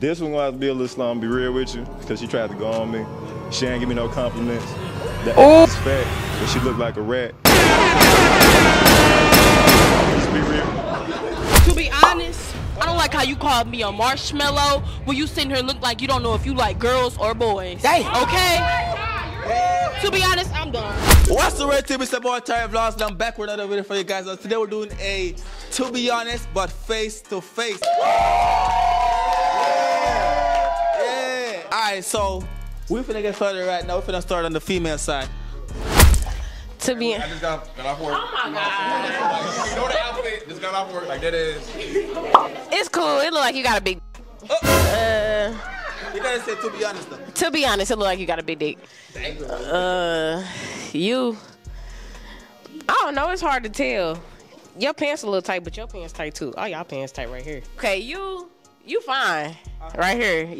This one gonna have to be a little slow, I'm gonna be real with you, because she tried to go on me. She ain't give me no compliments. That ass is fat, but she looked like a rat. Just be real. To be honest, I don't like how you called me a marshmallow when you sitting here look like you don't know if you like girls or boys. Dang. Okay? To be honest, I'm done. What's the Red TV? It's the boy Tyreke Vlogs, and I'm back with another video for you guys. Today we're doing a, to be honest, but face to face. Alright, so we're finna get started right now. We're finna start on the female side. To be honest, I just got off work. Oh my God. You know the outfit? Just got off work. Like, that is. It's cool. It look like you got a big. You gotta say, to be honest, though. To be honest, it look like you got a big dick. Thank you. I don't know. It's hard to tell. Your pants a little tight, but your pants tight too. All y'all pants tight right here. Okay, you fine right here. I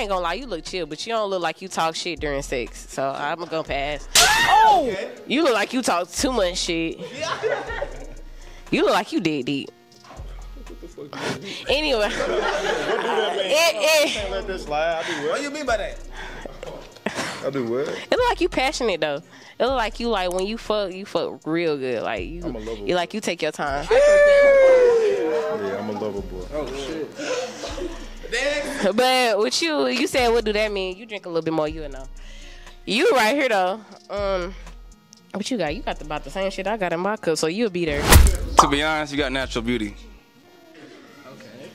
ain't gonna lie, you look chill, but you don't look like you talk shit during sex. So I'm gonna pass. Oh, okay. You look like you talk too much shit. Yeah. You look like you dead deep. Anyway. What do you mean by that? I do what? It look like you passionate though. It look like you like when you fuck real good. Like you like you take your time. Yeah, I'm a lover boy. Oh shit. But with you, you said what do that mean? You drink a little bit more, you know. You right here though. What you got? You got about the same shit I got in my cup, so you'll be there. To be honest, you got natural beauty. Okay.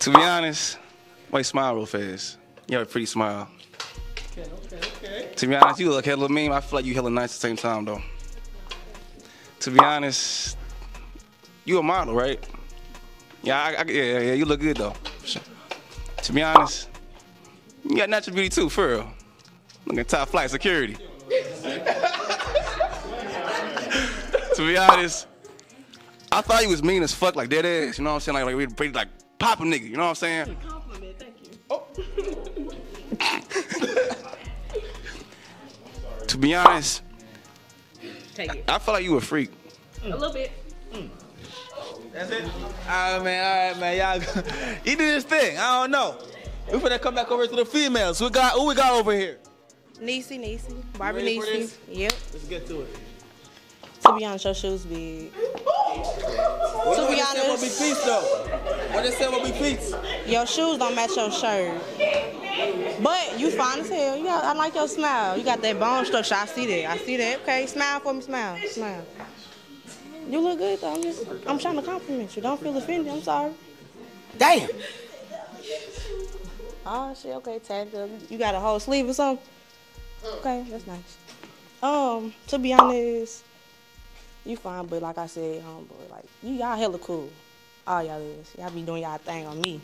To be honest, why you smile real fast? You have a pretty smile. Okay. To be honest, you look hella mean. I feel like you hella nice at the same time though. To be honest, you a model, right? Yeah, yeah, you look good though. To be honest, you got natural beauty too, for real. Look at top flight security. To be honest, I thought you was mean as fuck, like dead ass. You know what I'm saying? Like we pretty like pop a nigga. You know what I'm saying? That's a compliment, thank you. Oh. To be honest, take it. I feel like you a freak. A little bit. That's it? All right, man. Y'all, he did his thing. I don't know. We're finna come back over to the females. We got, who we got over here? Niecy. Barbie Niecy. Yep. Let's get to it. To be honest, your shoes big. To be honest. What they say will be peace, though? What they say will be peace? Your shoes don't match your shirt. But you fine as hell. You got, I like your smile. You got that bone structure. I see that. Okay, smile for me. Smile. You look good though. I'm trying to compliment you. Don't feel offended. I'm sorry. Damn. Oh shit. Okay, tagged up. You got a whole sleeve or something? Okay, that's nice. To be honest, you fine, but like I said, homeboy, like y'all hella cool. All y'all is. Y'all be doing y'all thing on me.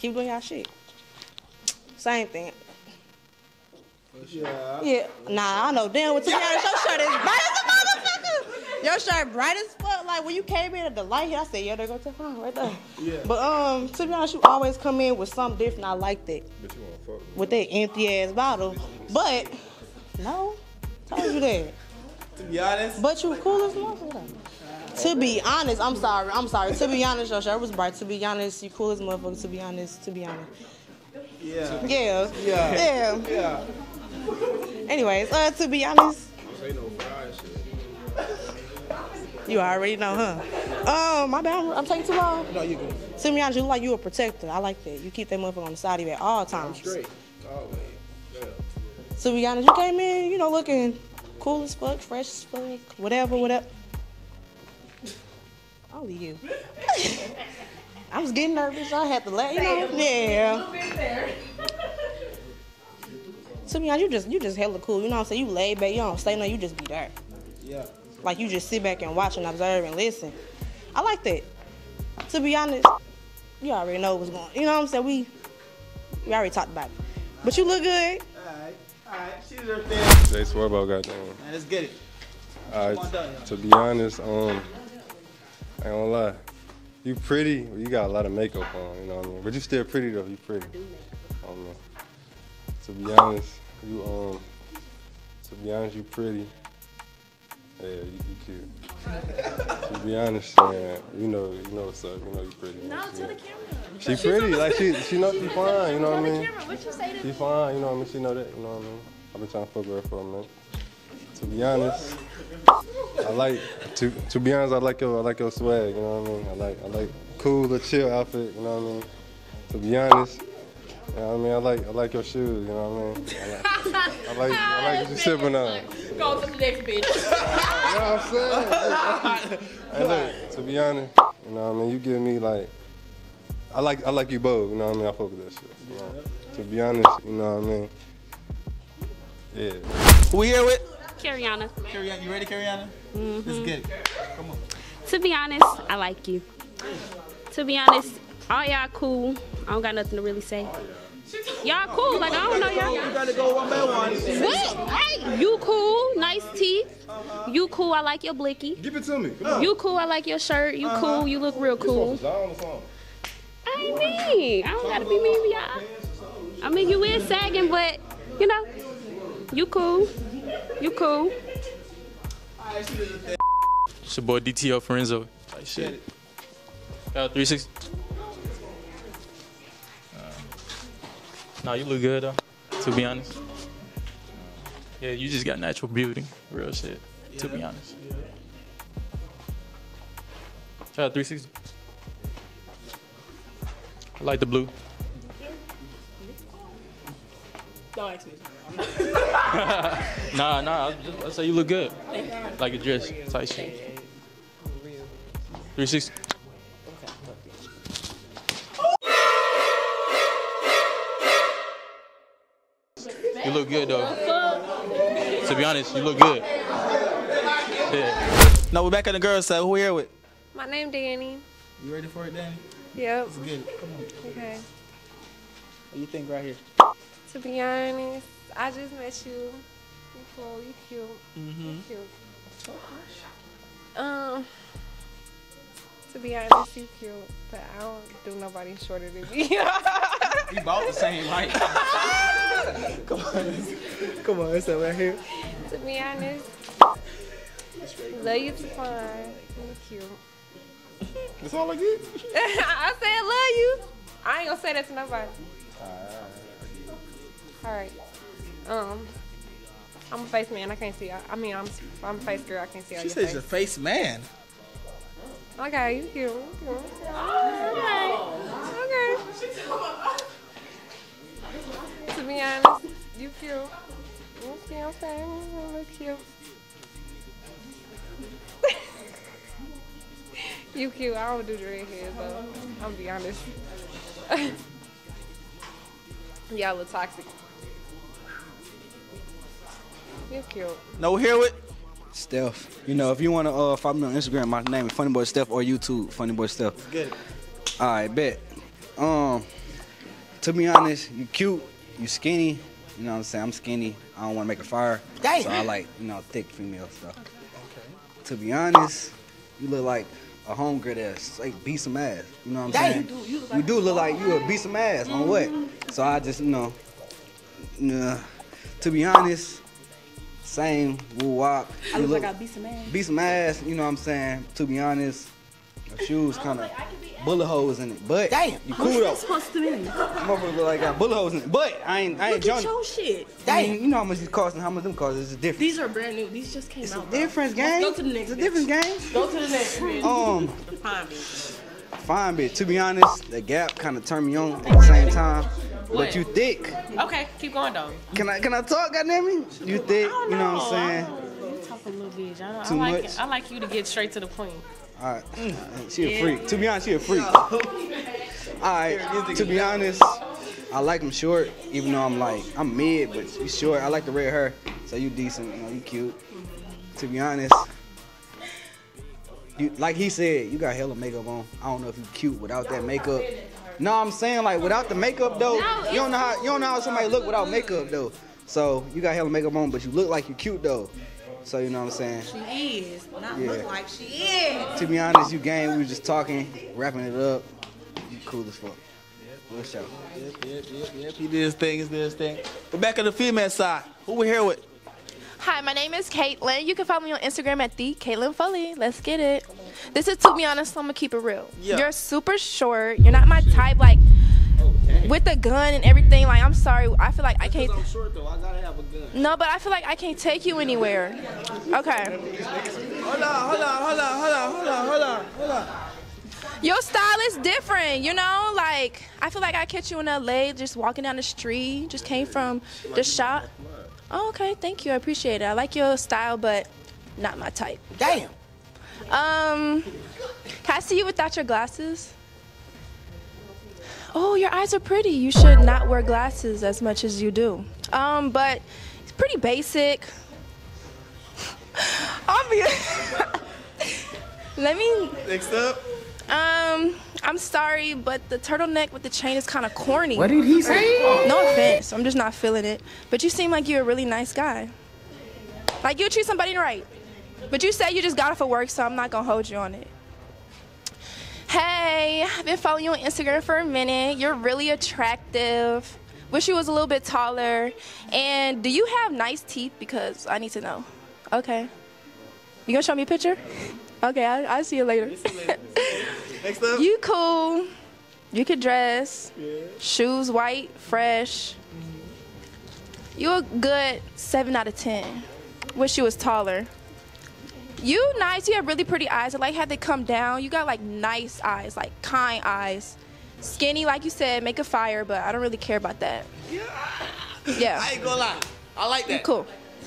Keep doing y'all shit. Same thing. Yeah. Nah, I know damn what you got. Your shirt is bright as a motherfucker. Your shirt bright as fuck. Like when you came in at the light here, I said, yeah, there go Teflon right there. Yeah. But to be honest, you always come in with something different. I like that. But you wanna fuck with that empty ass bottle. But no, told you that. To be honest. But you cool as motherfucker. To be honest, I'm sorry. To be honest, your shirt was bright. To be honest, you cool as motherfucker. To be honest. Yeah. Anyways, to be honest. You already know, huh? My bad, I'm taking too long. No, you good. To be honest, you look like you a protector. I like that. You keep that motherfucker on the side of you at all times. I'm straight. Always. Yeah. To be honest, you came in, you know, looking cool as fuck, fresh as fuck, whatever. Only you. I was getting nervous. I had to laugh. You know? Yeah. A little bit there. To be honest, you just hella cool. You know what I'm saying? You laid back. You don't say nothing. You just be there. Yeah. Like you just sit back and watch and observe and listen. I like that. To be honest, you already know what's going on. You know what I'm saying? We already talked about it. But you look good. All right. She did her thing. Jay Swerbo got that one. Let's get it. All right. To be honest, I ain't gonna lie. You pretty. You got a lot of makeup on. You know what I mean? But you still pretty though. You pretty. I don't know. To be honest, you pretty. Yeah, you cute. To be honest, man, you know what's up. You know you pretty. No, to the camera. She pretty, like she knows she fine, you know what I mean? What you say to she fine, you know what I mean? She know that, you know what I mean? I've been trying to fuck with her for a minute. To be honest, I like to be honest, I like your swag, you know what I mean? I like cool or chill outfit, you know what I mean? To be honest, you know what I mean? I like your shoes, you know what I mean? I like what you sipping on. Go to the next bitch. You know what I'm saying? Hey, look, to be honest, you know what I mean? You give me like I like you both, you know what I mean? I fuck with that shit. You know? To be honest, you know what I mean? Yeah. Who we here with? Cariana. Cariana, you ready, Cariana? Mm-hmm. This is good. Come on. To be honest, I like you. To be honest, all y'all cool. I don't got nothing to really say. Y'all cool, like I don't know y'all. You gotta go one by one. What? Hey, you cool, nice teeth. You cool, I like your blicky. Give it to me. Come on. You cool, I like your shirt. You cool, you look real cool. I ain't mean. I don't gotta be mean to y'all. I mean, you is sagging, but you know, you cool. You cool. It's your boy DTL Forenzo. Like shit. Got a 360. Nah, you look good though, to be honest. Yeah, you just got natural beauty. Real shit, to be honest. Try a 360. I like the blue. Don't ask me. Nah, I say you look good. Like a dress, tight shit. 360. You look good though. To be honest, you look good. Yeah. Now we're back on the girls' side. Who we here with? My name Danny. You ready for it, Danny? Yep. Let's get it. Come on. Okay. What do you think right here? To be honest, I just met you. You cool, you cute. Mm-hmm. You cute. To be honest, you cute, but I don't do nobody shorter than me. We both the same height. Come on. Come on, it's up right here. To be honest, love you to find. You cute. That's all I get. I said love you. I ain't gonna say that to nobody. Alright. I'm a face man, I can't see. I mean I'm a face girl, I can't see all your face. She says you're a face man. Okay, you cute. Okay. To be honest, you cute. Okay, okay, you look cute. You cute, I don't do dreadheads though. I'm gonna be honest. Y'all look toxic. You're cute. No, we're here with Steph. You know, if you want to follow me on Instagram, my name is Funny Boy Steph, or YouTube, Funny Boy Steph. Let's get it. All right, bet. To be honest, you cute, you skinny. You know what I'm saying? I'm skinny. I don't want to make a fire. Dang. So I like, you know, thick female stuff. Okay. Okay. To be honest, you look like a homegirl that's like beat some ass. You know what I'm saying? You do look like you a beat some ass on what? So I just, you know, to be honest, same, we'll walk. I look like I beat some ass. Beat some ass, you know what I'm saying? To be honest, your shoes kind of bullet holes in it. But damn, you cool though. What's that supposed to mean? Motherfucker look like I got bullet holes in it. But I ain't look at your shit. Damn. I mean, you know how much it costs and how much them cost. It's a difference. These are brand new. These just came out. It's a difference, gang. Go to the next. It's a difference, gang. Go to the next. Bitch. The fine bitch. Fine bitch. To be honest, the gap kind of turned me on at the same time. What? But you thick. Okay, keep going though. Can I talk, goddammit? You thick? You know what I'm saying? You talk a little bitch. I like you to get straight to the point. All right. She a freak. To be honest, she a freak. All right. To be honest, I like him short, even though I'm mid, but he's short. I like the red hair, so you decent. You know, you cute. To be honest, you, like he said, you got hella makeup on. I don't know if you cute without that makeup. No, I'm saying like without the makeup though, you don't know how somebody look without makeup though. So you got hella makeup on, but you look like you cute though. So you know what I'm saying? She is. Not look like she is. To be honest, you game, we were just talking, wrapping it up. You cool as fuck. What's up? Yep. He did his thing, We're back on the female side. Who we here with? Hi, my name is Caitlyn. You can follow me on Instagram at the Caitlyn Foley. Let's get it. This is, to be honest, I'm gonna keep it real. Yeah. You're super short. You're not my type. Like, with the gun and everything, like, I'm sorry. I feel like I can't. I'm short though. I gotta have a gun. No, but I feel like I can't take you anywhere. Okay. Hold on. Your style is different, you know? Like, I feel like I catch you in LA just walking down the street, just came from the shop. Oh, okay, thank you, I appreciate it. I like your style, but not my type. Damn. Can I see you without your glasses? Oh, your eyes are pretty. You should not wear glasses as much as you do. But it's pretty basic. Obvious. Let me. Next up. I'm sorry, but the turtleneck with the chain is kind of corny. What did he say? No offense, I'm just not feeling it. But you seem like you're a really nice guy. Like, you treat somebody right. But you said you just got off of work, so I'm not gonna hold you on it. Hey, I've been following you on Instagram for a minute. You're really attractive. Wish you was a little bit taller. And do you have nice teeth? Because I need to know. Okay. You gonna show me a picture? Okay, I'll see you later. Next up. You cool. You could dress. Yeah. Shoes white, fresh. Mm-hmm. You a good 7 out of 10. Wish you was taller. You nice. You have really pretty eyes. I like how they come down. You got like nice eyes, like kind eyes. Skinny, like you said, make a fire, but I don't really care about that. Yeah. Yeah. I ain't gonna lie. I like that. You cool.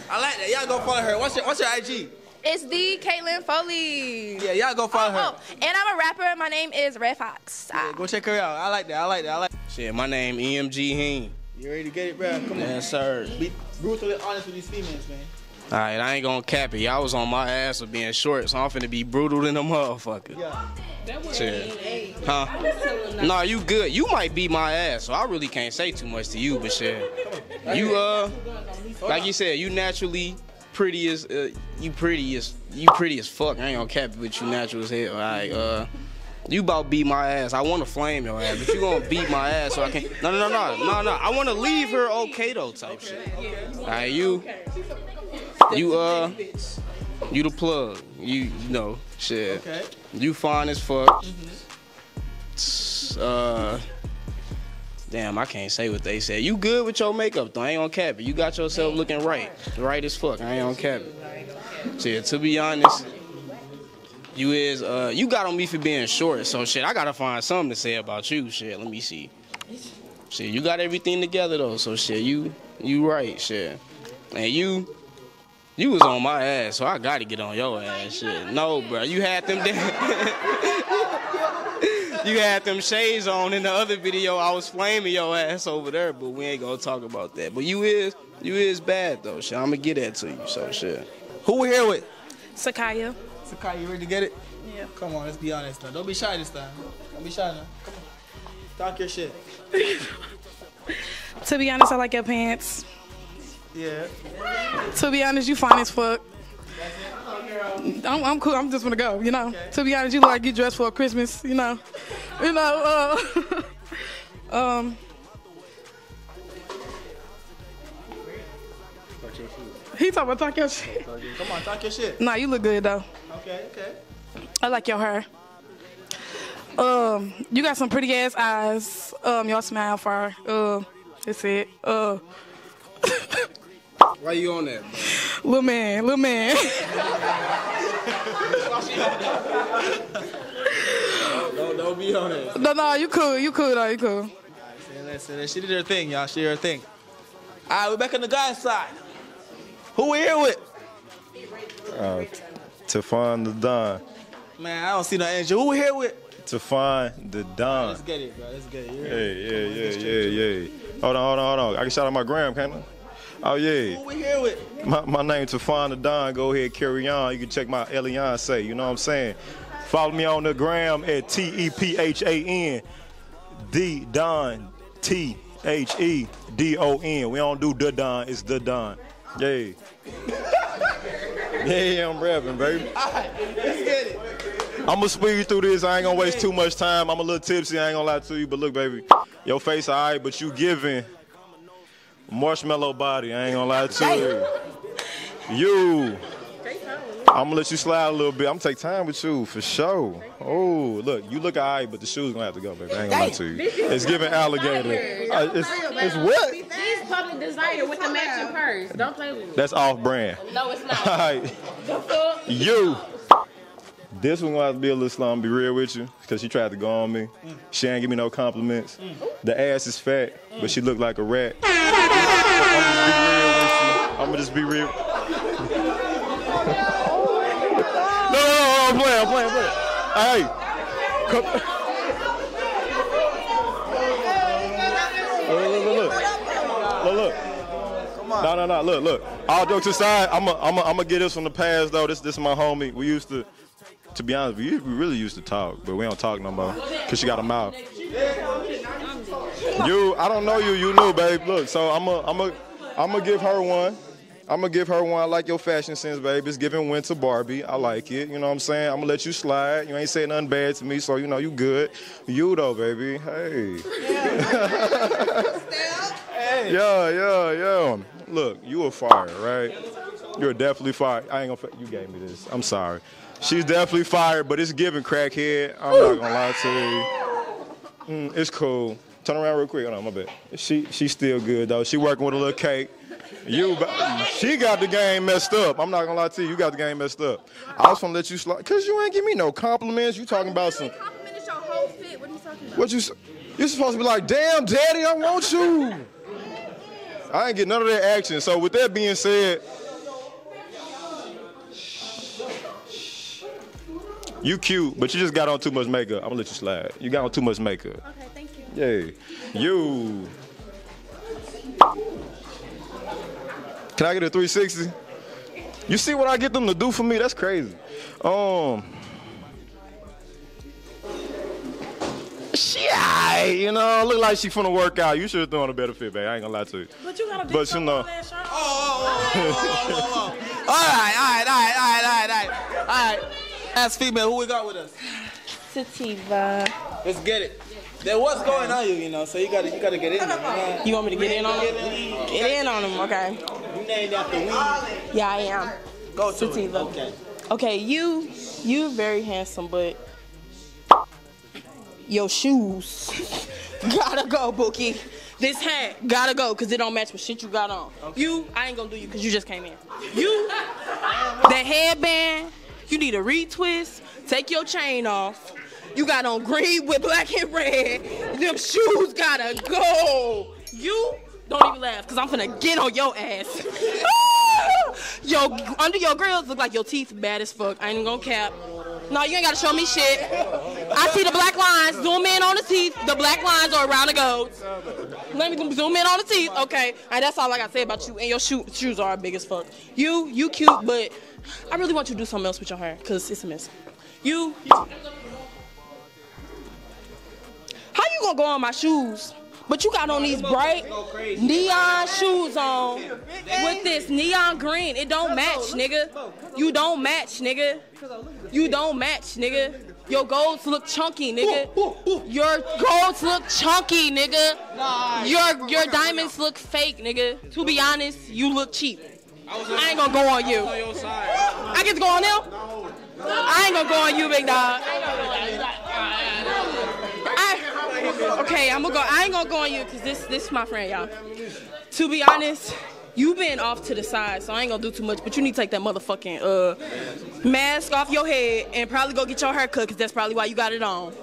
I like that. Y'all go follow her. What's your IG? It's the Caitlyn Foley. Yeah, y'all go follow her. Oh, and I'm a rapper. My name is Red Fox. Yeah, go check her out. I like that. Shit, my name EMG Heen. You ready to get it, bro? Come on. Yes, sir. Be brutally honest with these females, man. All right, I ain't gonna cap it. Y'all was on my ass for being short, so I'm finna be brutal than a motherfucker. Yeah. Shit. Huh? Nah, you good. You might beat my ass, so I really can't say too much to you, but shit. You, like you said, you naturally pretty as, you pretty as fuck. I ain't gonna cap it, but you natural as hell. All right, you about beat my ass. I want to flame your ass, but you gonna beat my ass, so I can't. No. I want to leave her okay, though, type shit. All right, you the plug. You know, shit. Okay. You fine as fuck. Mm-hmm. Damn, I can't say what they said. You good with your makeup though? I ain't gonna cap it. You got yourself looking right as fuck. I ain't gonna cap it. Shit, to be honest, you is you got on me for being short. So shit, I gotta find something to say about you. Shit, let me see. Shit, you got everything together though. So shit, you right. Shit, and you was on my ass, so I gotta get on your ass. Shit, no, bro, you had them. You had them shades on in the other video. I was flaming your ass over there, but we ain't gonna talk about that. But you is bad though, shit. I'm gonna get that to you, so shit. Who we here with? Sakaya. Sakaya, you ready to get it? Yeah. Come on, let's be honest now. Don't be shy this time. Don't be shy now. Come on. Talk your shit. To be honest, I like your pants. Yeah. To be honest, you fine as fuck. I'm cool. I'm just gonna go, you know. Okay. To be honest, you look like you dressed for Christmas, you know. You know. He talking about talk your shit. Come on, talk your shit. Nah, you look good though. Okay. I like your hair. You got some pretty ass eyes. Your smile fire. That's it. Why you on that, bro? Little man. Don't be on that. No, you cool though. She did her thing, y'all. She did her thing. All right, we're back on the guy's side. Who we here with? Tyreke the Don. Man, I don't see no angel. Who we here with? Tyreke the Don. Let's get it, bro. Let's get it. Yeah. Hold on. I can shout out my gram, can't I? Oh yeah. Who we here with? My name Tyreke the Don. Go ahead, Cariana. You can check my Elian say. You know what I'm saying? Follow me on the gram at TEPHAN DON. We don't do the Don. It's the Don. Yeah. Yeah, I'm rapping, baby. All right, let's get it. I'm gonna speed through this. I ain't gonna waste too much time. I'm a little tipsy. I ain't gonna lie to you, but look, baby, your face all right, but you giving. Marshmallow body, I ain't gonna lie to you. You I'm gonna let you slide a little bit. I'm gonna take time with you for sure. Oh, look, you look alright, but the shoes gonna have to go, baby. I ain't gonna lie to you. It's giving alligator. It's what? He's Public Designer with the matching purse. Don't play with me. That's off brand. No, it's not. All right. You. This one gonna have to be a little slow. I'm gonna be real with you, because she tried to go on me. She ain't give me no compliments. The ass is fat, but she looked like a rat. I'm just be real with you. I'm playing. Hey, come. Look. No. Look. All jokes aside, I'ma get this from the past though. This is my homie. We used to be honest, we really used to talk, but we don't talk no more. Cause she got a mouth. I don't know you. You knew, babe. Look, so I'ma give her one. I like your fashion sense, baby. It's giving winter Barbie. I like it. You know what I'm saying? I'm gonna let you slide. You ain't saying nothing bad to me, so you know you good. You though, baby. Hey. Yeah. Hey. Yeah. Look, you a fire, right? You're definitely fire. I ain't gonna. You gave me this. I'm sorry. She's definitely fire, but it's giving crackhead. I'm not gonna lie to you. It's cool. Turn around real quick. Hold on, my bad. She's still good though. She working with a little cake. She got the game messed up. I'm not gonna lie to you. You got the game messed up. I was gonna let you slide, cause you ain't give me no compliments. You talking about some. Complimented your whole fit. What are you talking about? What you supposed to be like? Damn, daddy, I want you. I ain't get none of that action. So with that being said, you cute, but you just got on too much makeup. I'm gonna let you slide. You got on too much makeup. Okay, thank you. Yeah, you. Can I get a 360? You see what I get them to do for me? That's crazy. She aight, you know, look like she finna work out. You should have thrown a better fit, babe. I ain't gonna lie to you. But you gotta be some old ass shirt. Oh. All right. Ask female, who we got with us? Sativa. Let's get it. There what's going on you know, so you gotta get in there. You want me to get in on them? Get in on them, okay. You named after weed. Yeah, I am. Go to Sativa. Okay, you're very handsome, but your shoes gotta go, Bookie. This hat gotta go, cause it don't match what shit you got on. Okay. I ain't gonna do you, cause you just came in. The headband, you need a retwist, take your chain off. You got on green with black and red. Them shoes gotta go. You don't even laugh, cause I'm finna get on your ass. Yo, under your grills look like your teeth bad as fuck. I ain't even gonna cap. No, you ain't gotta show me shit. I see the black lines. Zoom in on the teeth. The black lines are around the goats. Let me zoom in on the teeth. Okay, all right, that's all I gotta say about you. And your shoes are big as fuck. You cute, but I really want you to do something else with your hair, cause it's a mess. How you gonna go on my shoes? But you got on these bright neon shoes on with this neon green. It don't match, nigga. You don't match, nigga. Your golds look chunky, nigga. Your diamonds look fake, nigga. To be honest, you look cheap. I ain't gonna go on you. I get to go on them? I ain't gonna go on you, big dog. Okay, I ain't gonna go on you, cause this is my friend, y'all. To be honest, you been off to the side, so I ain't gonna do too much. But you need to take that motherfucking mask off your head and probably go get your hair cut, cause that's probably why you got it on.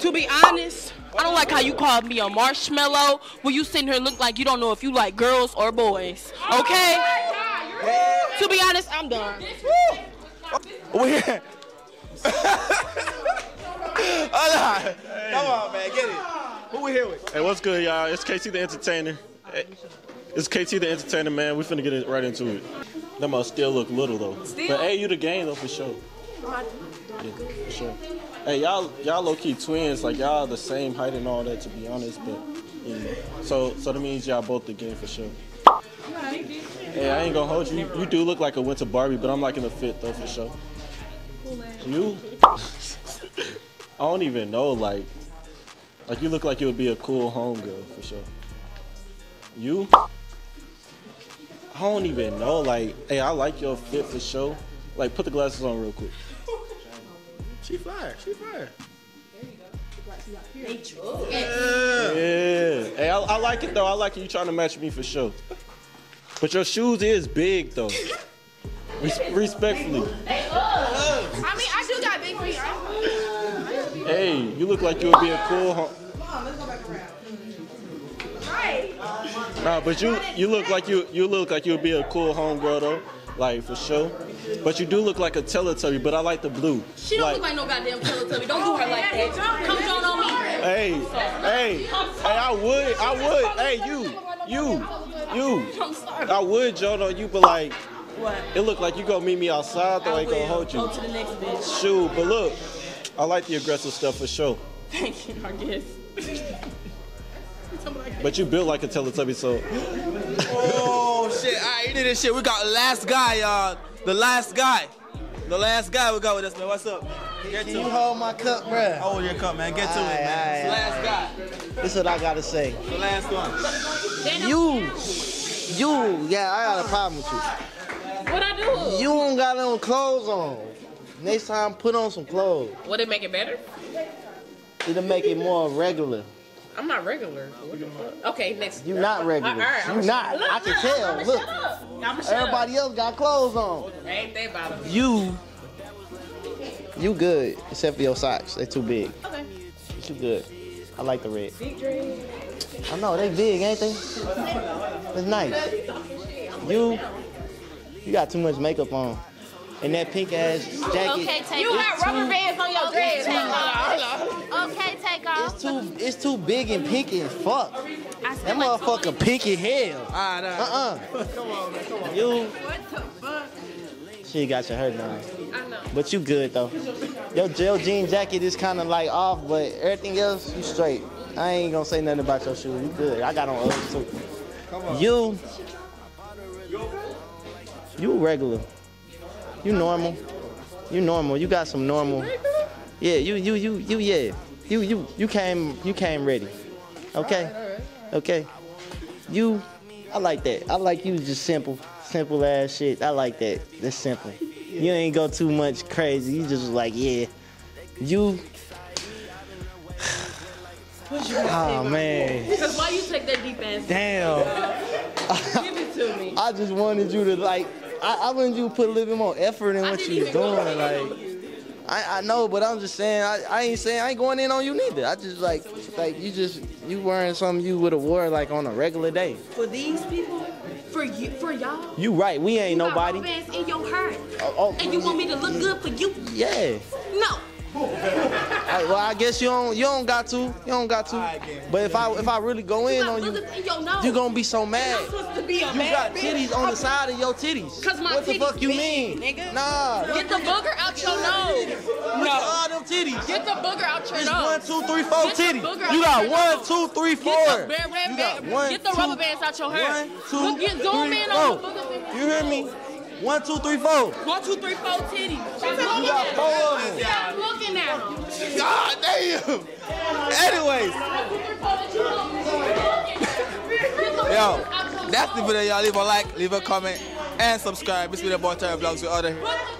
To be honest, I don't like how you called me a marshmallow when you sitting here look like you don't know if you like girls or boys. Okay? To be honest, I'm done. Hold on. Come on, man. Get it. Who we here with? Hey, what's good, y'all? It's KT the Entertainer. It's KT the Entertainer, man. We finna get right into it. That must still look little, though. Still? But, hey, you the game, though, for sure. Yeah, for sure. Hey, y'all low-key twins. Like, y'all the same height and all that, to be honest. But, you know. So that means y'all both the game, for sure. Hey, I ain't gonna hold you. You do look like a winter Barbie, but I'm liking the fit, though, for sure. You? I don't even know, like you look like you would be a cool homegirl for sure. You? I don't even know, like, hey, I like your fit for sure, Like, put the glasses on real quick. She fire. She fire. There you go. Nature. Yeah. Hey, I like it though. I like it. You trying to match me for sure. But your shoes is big though. Respectfully. I mean, I do got big feet. Hey, you look like you would be a cool. Mom, let's go back around. Right. Nah, but you look like you look like you would be a cool homegirl though. Like, for sure. But you do look like a Teletubby, but I like the blue. She don't look like no goddamn Teletubby. Don't do her like that. Come down on me. Hey, hey, hey, I would. Hey, you. I'm sorry. I would, Joan, on you, but like, what? It looked like you gonna meet me outside, though I ain't gonna hold you. Go to the next bitch. Shoot, but look, I like the aggressive stuff for sure. Thank you, I guess. But you built like a Teletubby, so. Oh, shit, all right, you did this shit. We got the last guy, y'all. The last guy we got with us, man. What's up? Get Can to you it. Hold my cup, bruh? Hold your cup, man. Get all to right, it, man. Right, the last guy. This is what I gotta say. The last one. Yeah, I got a problem with you. What I do? You don't got no clothes on. Next time, put on some clothes. Would it make it better? It'll make it more regular. I'm not regular. Okay, next. You're not regular. Right, you're not. Look, I can tell. Look. Shut up. Everybody else got clothes on. Ain't they about you good, except for your socks. They're too big. Okay. You're too good. I like the red. I know, they big, ain't they? It's nice. You got too much makeup on. And that pink ass jacket. Okay, take you got rubber bands on your dress. Okay, take off. It's too big and pinky as fuck. That motherfucker pinky hell. Come on, man, come on. You. What the fuck? She got your hair done. I know. But you good though. Your gel jean jacket is kind of like off, but everything else you straight. I ain't gonna say nothing about your shoes. You good? I got on others too. Come on. You regular. You normal. You got some normal. Yeah, you came ready. Okay? Okay. I like that. I like you just simple ass shit. I like that. That's simple. You ain't go too much crazy. You just like, yeah. You. Oh man. Because why you take that deep ass? Damn. Give it to me. I just wanted you to like. I wanted you to put a little bit more effort in what you was doing. Like, I know, but I'm just saying, I ain't going in on you neither. I just like you wearing something you would have wore like on a regular day. For these people, for y'all. You right, we ain't nobody. You got in your heart, and you want me to look good for you? Yeah. No. Well, I guess you don't got to. But if I really go in on you, you're gonna be so mad. You got titties on the side of your titties. What the fuck you mean? Nigga. Nah. Get the booger out your nose. No. Them titties. Get the booger out your nose. 1, 2, 3, 4 titties. You got 1, 2, 3, 4. Get the rubber bands out your hair. 1, 2, 3, 4. You hear me? 1, 2, 3, 4. 1, 2, 3, 4 titties. Stop looking at them. God damn. Anyways. 1, 2, 3, 4. Yo, that's the video, y'all. Leave a like, leave a comment, and subscribe. It's been a Tyreke Vlogs with other.